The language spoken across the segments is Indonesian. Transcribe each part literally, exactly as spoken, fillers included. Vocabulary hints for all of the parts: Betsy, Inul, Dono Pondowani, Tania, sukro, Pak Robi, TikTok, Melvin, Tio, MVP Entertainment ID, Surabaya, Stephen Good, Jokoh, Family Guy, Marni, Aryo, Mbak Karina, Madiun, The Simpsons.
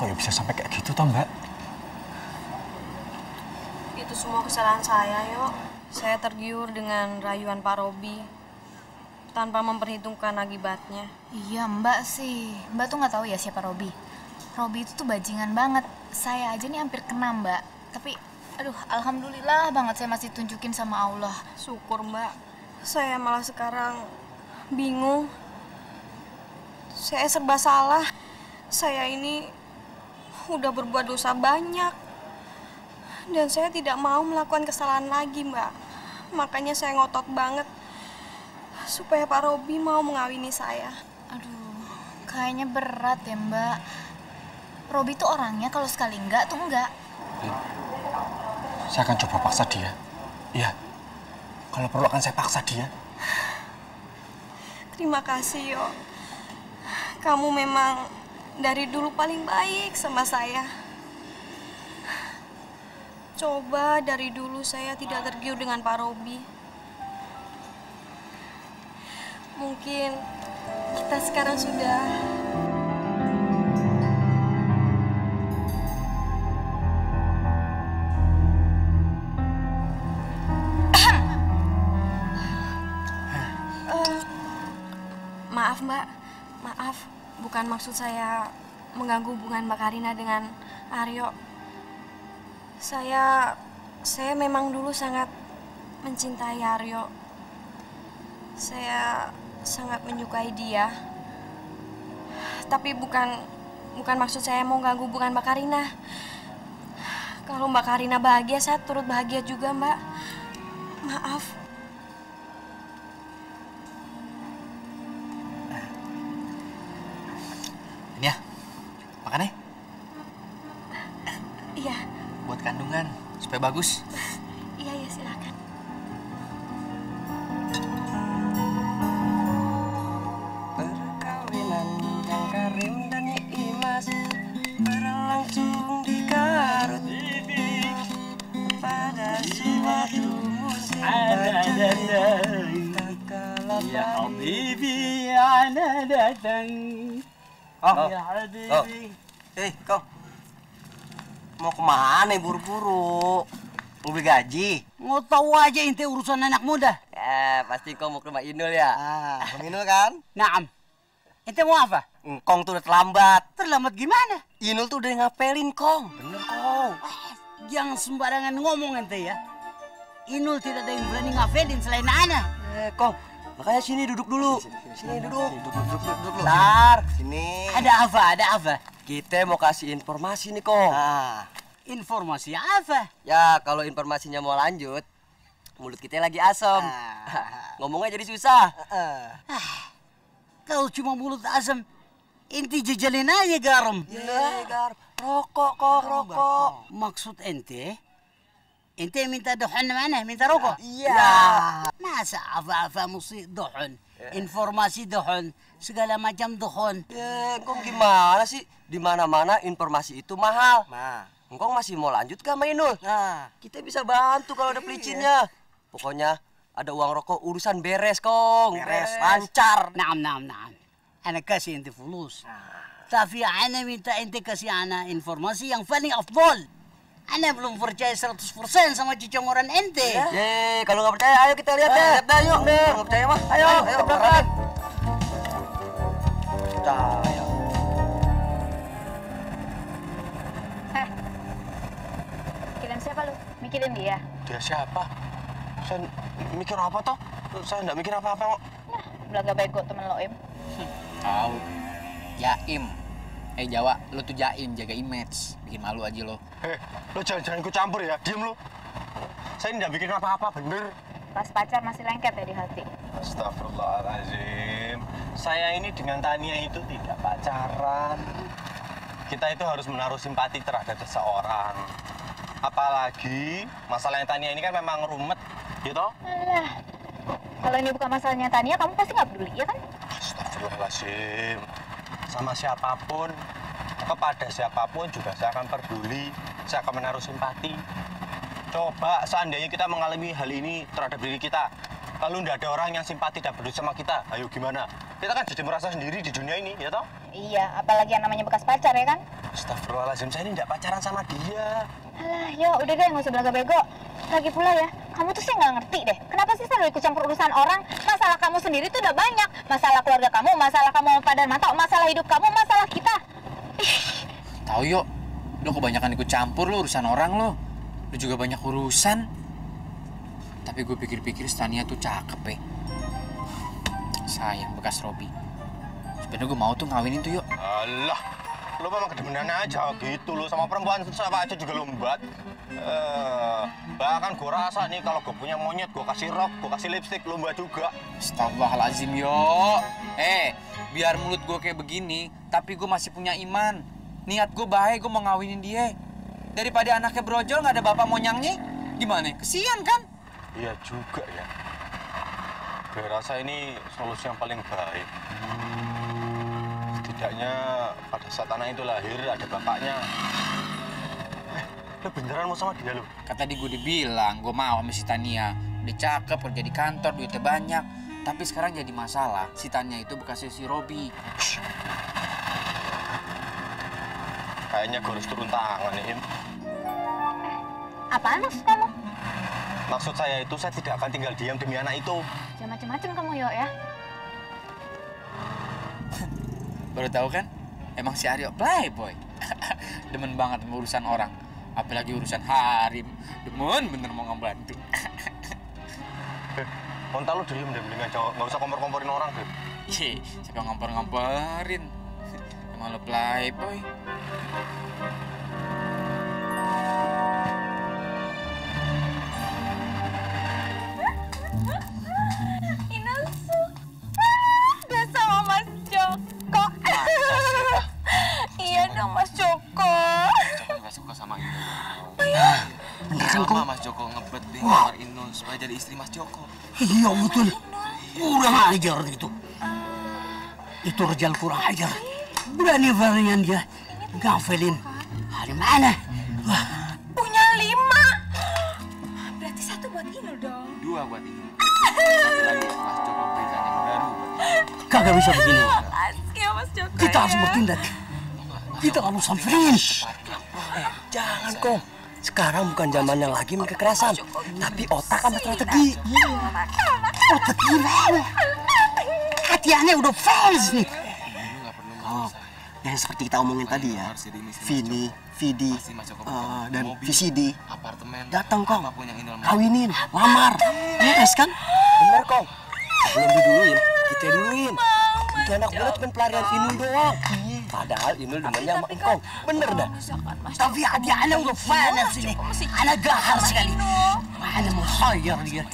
kok ya bisa sampai kayak gitu toh, Mbak? Itu semua kesalahan saya, Yo. Saya tergiur dengan rayuan Pak Robi tanpa memperhitungkan akibatnya. Iya, Mbak sih. Mbak tuh nggak tahu ya siapa Robi. Robi itu tuh bajingan banget. Saya aja nih hampir kena, Mbak. Tapi, aduh, alhamdulillah banget saya masih tunjukin sama Allah. Syukur, Mbak. Saya malah sekarang bingung. Saya serba salah. Saya ini udah berbuat dosa banyak. Dan saya tidak mau melakukan kesalahan lagi, Mbak. Makanya saya ngotot banget supaya Pak Robi mau mengawini saya. Aduh, kayaknya berat ya, Mbak. Robi tuh orangnya kalau sekali enggak tuh enggak. Saya akan coba paksa dia. Iya. Kalau perlu akan saya paksa dia. Terima kasih, Yo. Kamu memang dari dulu paling baik sama saya. Coba dari dulu saya tidak tergiur dengan Pak Robi. Mungkin kita sekarang sudah... uh, maaf, Mbak. Maaf, bukan maksud saya mengganggu hubungan Mbak Karina dengan Aryo. Saya, saya memang dulu sangat mencintai Aryo. Saya sangat menyukai dia. Tapi bukan, bukan maksud saya mau ganggu hubungan Mbak Karina. Kalau Mbak Karina bahagia, saya turut bahagia juga, Mbak. Maaf. Ya, makan ya. Iya. Buat kandungan supaya bagus. Iya ya, silakan. Perkawinan yang karim dan nyimas berlangsung di karut pada suatu musim bercerita. Tak kalah ya, Habibi, ana datang. Oh, oh, oh. Hei, kau mau kemana buru-buru? Mau beli gaji? Mau tahu aja inti urusan anak muda. Eh, pasti kau mau ke rumah Inul ya? Ah, Inul kan? Naam. Inti mau apa? Kong tuh udah terlambat. Terlambat gimana? Inul tuh udah ngapelin, Kong. Bener, Kong. Eh, jangan sembarangan ngomong ente ya. Inul tidak ada yang berani ngapelin selain Ana. Eh, Kong. Makanya sini duduk dulu. Sini duduk. Bentar. Sini. Ada apa? Ada apa? Kita mau kasih informasi nih, Kong. Nah, informasi apa? Ya, kalau informasinya mau lanjut, mulut kita lagi asam. Ah. Ngomongnya jadi susah. Uh. Ah, kalau cuma mulut asam, inti jajalin aja garam. Iya, yeah, garam. Rokok, Kong, rokok. Maksud ente? Ente minta dohon mana? Minta rokok? Iya. Ya. Masa apa-apa mesti dohon. Informasi dohon. Segala macam dohon. Ya, Engkong gimana sih? Di mana-mana informasi itu mahal. Nah. Engkong masih mau lanjut ke Mainul? Nah. Kita bisa bantu kalau ada pelicinnya. Pokoknya ada uang rokok urusan beres, Kong. Beres. Lancar. Naam, naam, naam. Ana kasih ente fulus. Nah. Tapi ana minta ente kasih ana informasi yang paling afdol. Ana belum percaya seratus persen sama cicongoran ente. Ye, kalau nggak percaya ayo kita lihat deh. Lihat yuk deh. Nggak percaya mah. Ayo, ayo berangkat. Kita ayo. Hah. Mikirin siapa lu? Mikirin dia. Dia siapa? Saya mikir apa toh? Saya nggak mikir apa-apa kok. Nah, belaga baik kok temen lo, Im. Tahu. Jaim. Eh Jawa, lo tuh jaim, jaga image, bikin malu aja lo. Eh, lo jangan-jangan ikut campur ya, diem lo. Saya tidak bikin apa-apa, bener. Pas pacar masih lengket ya di hati. Astagfirullahaladzim. Saya ini dengan Tania itu tidak pacaran. Kita itu harus menaruh simpati terhadap seseorang. Apalagi masalahnya Tania ini kan memang rumet, gitu. Alah, kalau ini bukan masalahnya Tania, kamu pasti nggak peduli, ya kan? Astagfirullahaladzim. Sama siapapun, kepada siapapun juga saya akan peduli, saya akan menaruh simpati. Coba seandainya kita mengalami hal ini terhadap diri kita, Kalau nggak ada orang yang simpati dan peduli sama kita, ayo gimana? Kita kan jadi merasa sendiri di dunia ini, ya toh? Iya, apalagi yang namanya bekas pacar, ya kan? Astagfirullahaladzim, saya ini nggak pacaran sama dia. Alah, ya udah deh, nggak usah belaga-bego. Lagi pula ya, kamu tuh sih nggak ngerti deh. Kenapa sih selalu ikut campur urusan orang? Masalah kamu sendiri tuh udah banyak. Masalah keluarga kamu, masalah kamu sama Padan Mantau, masalah hidup kamu, masalah kita. Tahu yuk, lo kebanyakan ikut campur lo urusan orang lo. Lo juga banyak urusan. Tapi gue pikir-pikir Tania tuh cakep ya. Sayang bekas Robi. Sebenernya gue mau tuh ngawinin tuh yuk. Alah. Lo memang kedemenan aja gitu lo, sama perempuan siapa aja juga lombat. Eh, bahkan gue rasa nih kalau gue punya monyet, gue kasih rok, gue kasih lipstick, lomba juga. Astagfirullahaladzim yo. Eh, biar mulut gue kayak begini, tapi gue masih punya iman. Niat gue baik, gue mau ngawinin dia. Daripada anaknya brojol, nggak ada bapak monyangnya, gimana? Kesian kan? Iya juga ya. Gue rasa ini solusi yang paling baik. Setidaknya pada saat anak itu lahir, ada bapaknya. Eh, lo beneran mau sama dia lo? Kata tadi gue dibilang, gue mau sama si Tania. Udah cakep, kerja di kantor, duitnya banyak. Tapi sekarang jadi masalah, si Tania itu bekasnya si Robi. Kayaknya gue harus turun tangan nih, Im. Apaan maksud kamu? Maksud saya itu, saya tidak akan tinggal diam demi anak itu. Jangan macem-macem kamu, Yo, ya. Baru tahu kan, emang si Aryo playboy. Demen banget urusan orang. Apalagi urusan harim. Demen bener mau ngebantu. Ponta lu diem deh, mendingan nggak usah kompor-komporin orang deh. Cih, siapa ngompor-ngomporin. Emang lu playboy. Inul suka gak sama Mas Jokoh? Iya dong Mas Jokoh. Jokoh gak suka sama Inul. Sama Mas Jokoh ngebet di kamar Inul supaya jadi istri Mas Jokoh. Iya betul. Kurang ajar itu. Itu rejal kurang ajar. Berani-beraninya dia ngafilin hari mana. Punya lima. Berarti satu buat Inul dong. Dua buat Inul. Lagi-lagi Mas Jokoh berikan yang baru. Kagak bisa begini. Kita harus bertindak. Kita harus samperin. Jangan kok. Sekarang bukan zamannya lagi main kekerasan, tapi otak sama strategi. Otak gimana? Hatiannya udah fans nih. Oh, yang seperti kita omongin tadi ya, Vini, Vidi, uh, dan V C D. Datang kong, kawinin, lamar, yes kan? Bener kong. Belum diduluin, kita duluin. Itu anak mulut kan pelarian Inul doang. Padahal Inul demennya sama engkong. Bener dah. Tapi hati anak udah fana sini. Anak gahar sekali. Anak menghayar dia.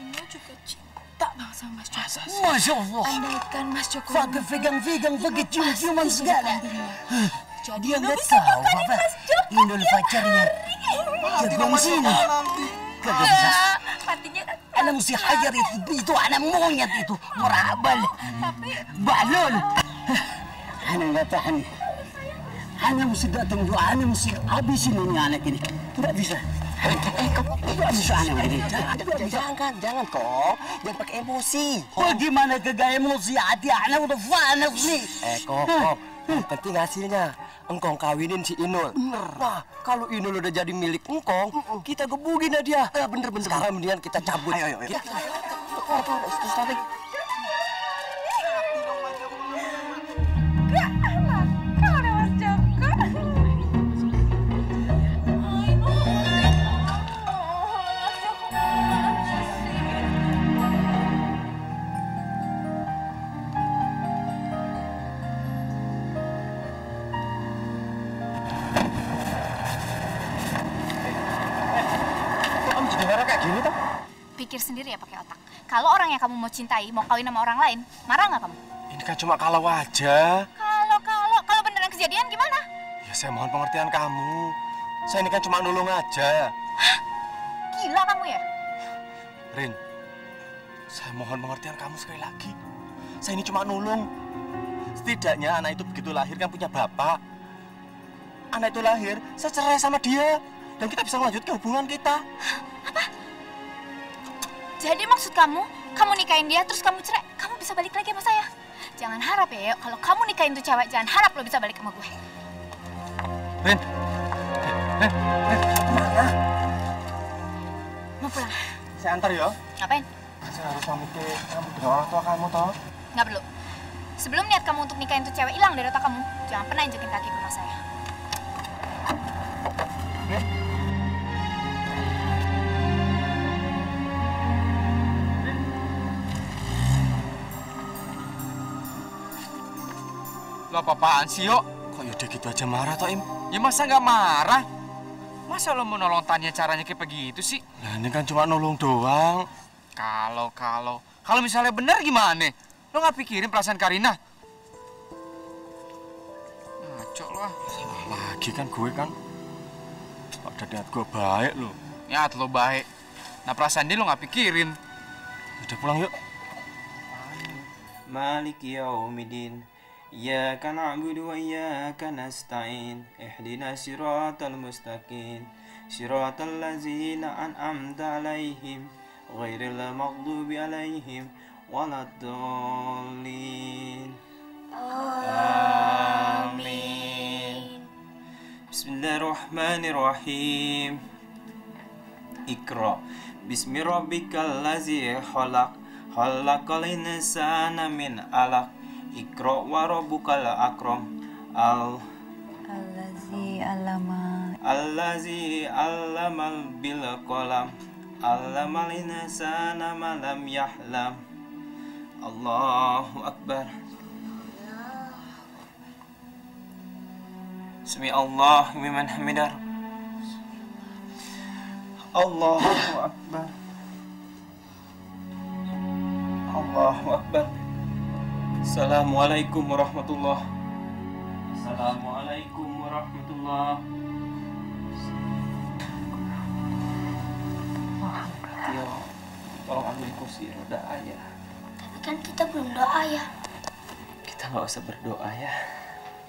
Inul juga cinta banget sama Mas Jokoh. Masya Allah. Andaikan Mas Jokoh. Pakai pegang-pegang, pakai cium-ciuman segala. Jadi Inul bisa bukanin Mas Jokoh. Inul pacarnya. Jagung sini. Gak bisa. Patinya kan. Anak mesti hajar itu, itu anak monyet itu, merabal, balon. Anak nggak tahan, anak mesti datang dulu, anak mesti habisin ini anak ini, tidak bisa. Tidak bisa anak ini, jangan, jangan kok, jangan pakai emosi. Bagaimana kagak emosi, hati anak udah panas nih. Eh kok, kok, penting hasilnya. Engkong kawinin si Inul. Bener. Nah, kalau Inul udah jadi milik engkong, kita gebugin dia. Eh, bener bener. Sekarang mendingan kita cabut. Ayo, ayo, ayo. Kita cabut. Sendiri ya pakai otak. Kalau orang yang kamu mau cintai mau kawin sama orang lain, marah nggak kamu? Ini kan cuma kalau aja. Kalau kalau kalau beneran kejadian gimana? Ya saya mohon pengertian kamu. Saya ini kan cuma nolong aja. Hah? Gila kamu ya? Rin, saya mohon pengertian kamu sekali lagi. Saya ini cuma nolong. Setidaknya anak itu begitu lahir kan punya bapak. Anak itu lahir, saya cerai sama dia dan kita bisa melanjutkan hubungan kita. Apa? Jadi maksud kamu, kamu nikahin dia terus kamu cerai, kamu bisa balik lagi sama saya? Jangan harap ya, kalau kamu nikahin tuh cewek, jangan harap lo bisa balik sama gue. Rin, Rin, Rin, kemana? Mau pulang? Saya antar ya. Ngapain? Saya harus pamitin kamu dengan orang tua kamu, toh. Nggak perlu. Sebelum niat kamu untuk nikahin tuh cewek hilang dari otak kamu, jangan pernah injekin kaki ke rumah saya. Lo apa-apaan sih, yuk? Kok yaudah gitu aja marah, toh, Im? Ya masa nggak marah? Masa lo mau nolong Tania caranya kayak begitu sih? Nah, ini kan cuma nolong doang. Kalau, kalau. Kalau misalnya bener gimana? Lo nggak pikirin perasaan Karina? Ngaco lo ah. Salah lagi kan gue kan. Ada niat gue baik lo. Niat lo baik. Nah, perasaan dia lo nggak pikirin. Udah pulang yuk. Malik yaumidin. Ya kana abudu wa ya kana nasta'in ihdina siratal mustaqim siratal ladzina an'amta 'alaihim ghairil maghdubi 'alaihim waladdallin. Amin. Bismillahirrahmanirrahim. Iqra bismi rabbikal ladzi khalaq khalaqal insana min 'alaq. Iqra wa rabbukal akram al allazi allama allazi allamal bil qalam allamal insana ma lam yahlam. Allahu akbar. Sami Allah liman hamidah. Allahu akbar. Allahu akbar. Assalamualaikum warahmatullahi. Assalamualaikum warahmatullahi. Tio, tolong ambil kursi roda ayah. Tapi kan kita belum doa ya. Kita nggak usah berdoa ya.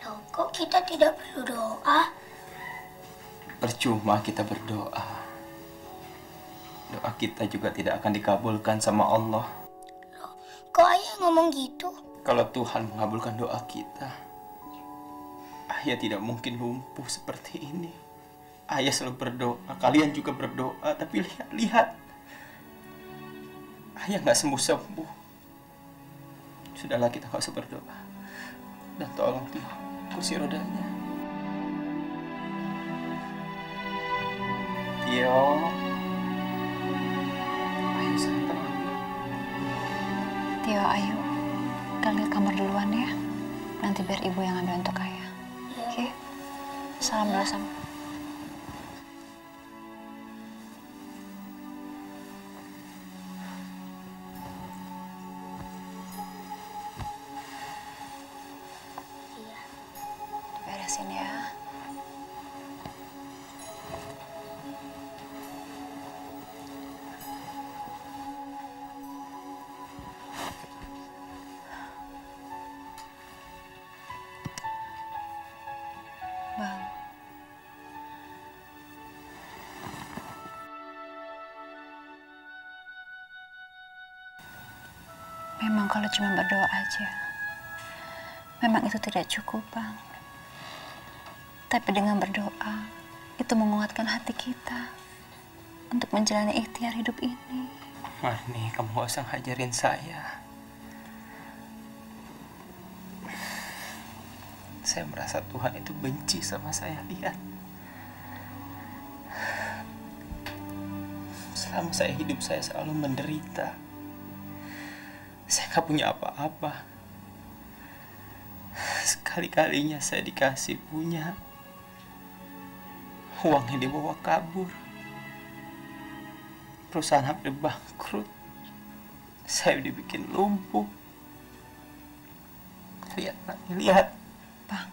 Loh, kok kita tidak perlu doa? Percuma kita berdoa. Doa kita juga tidak akan dikabulkan sama Allah. Loh, kok ayah ngomong gitu? Kalau Tuhan mengabulkan doa kita, ayah tidak mungkin lumpuh seperti ini. Ayah selalu berdoa, kalian juga berdoa, tapi lihat, lihat. Ayah nggak sembuh-sembuh. Sudahlah, kita nggak usah berdoa. Dan tolong Tio, kursi rodanya. Tio, ayo sayang, tenang. Tio, ayo. Kita lihat kamar duluan ya. Nanti biar ibu yang ambil untuk ayah. Oke? Okay? Salam dulu sama. Beresin ya. Memang kalau cuma berdoa aja, memang itu tidak cukup, Bang. Tapi dengan berdoa, itu menguatkan hati kita untuk menjalani ikhtiar hidup ini. Marni, kamu gak usah ngajarin saya. Saya merasa Tuhan itu benci sama saya, lihat. Selama saya hidup, saya selalu menderita. Saya nggak punya apa-apa. Sekali-kalinya saya dikasih punya. Uangnya dibawa kabur. Perusahaan hampir bangkrut. Saya dibikin lumpuh. Lihat, lihat. Bang,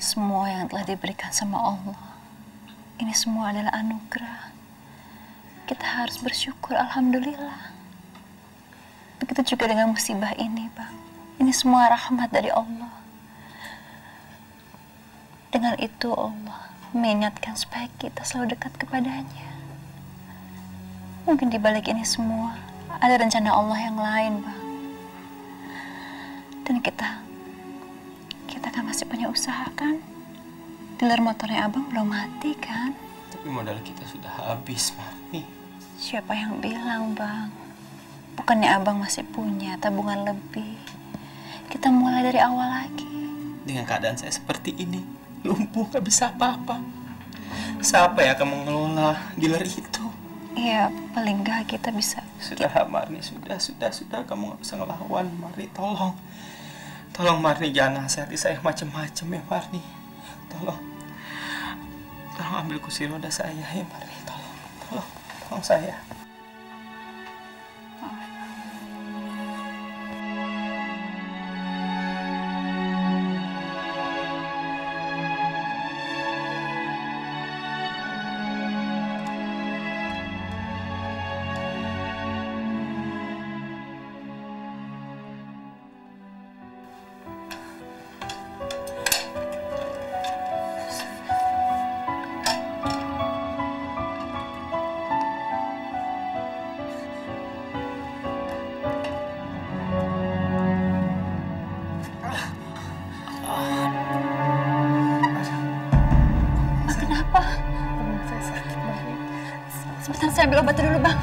semua yang telah diberikan sama Allah, ini semua adalah anugerah. Kita harus bersyukur, alhamdulillah. Begitu juga dengan musibah ini, Bang. Ini semua rahmat dari Allah. Dengan itu Allah mengingatkan supaya kita selalu dekat kepadanya. Mungkin dibalik ini semua ada rencana Allah yang lain, Bang. Dan kita, kita kan masih punya usaha, kan? Dealer motornya Abang belum mati, kan? Tapi modal kita sudah habis, Marni. Siapa yang bilang, Bang? Bukannya Abang masih punya tabungan lebih. Kita mulai dari awal lagi. Dengan keadaan saya seperti ini, lumpuh, gak bisa apa-apa. Siapa ya akan mengelola dealer itu? Iya, paling gak kita bisa. Sudah, Marni, sudah, sudah, sudah. Kamu gak bisa ngelawan, Marni, tolong. Tolong, Marni, jangan nasihati saya macam-macam ya, Marni. Tolong. Tolong ambil kursi roda saya ya, Marni. Tolong, tolong, tolong saya. Saya ambil obat dulu, Bang.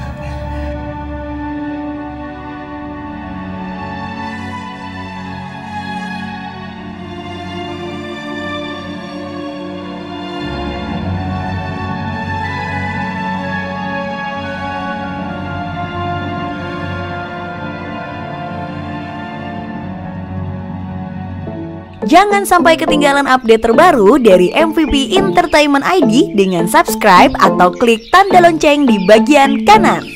Jangan sampai ketinggalan update terbaru dari M V P Entertainment I D dengan subscribe atau klik tanda lonceng di bagian kanan.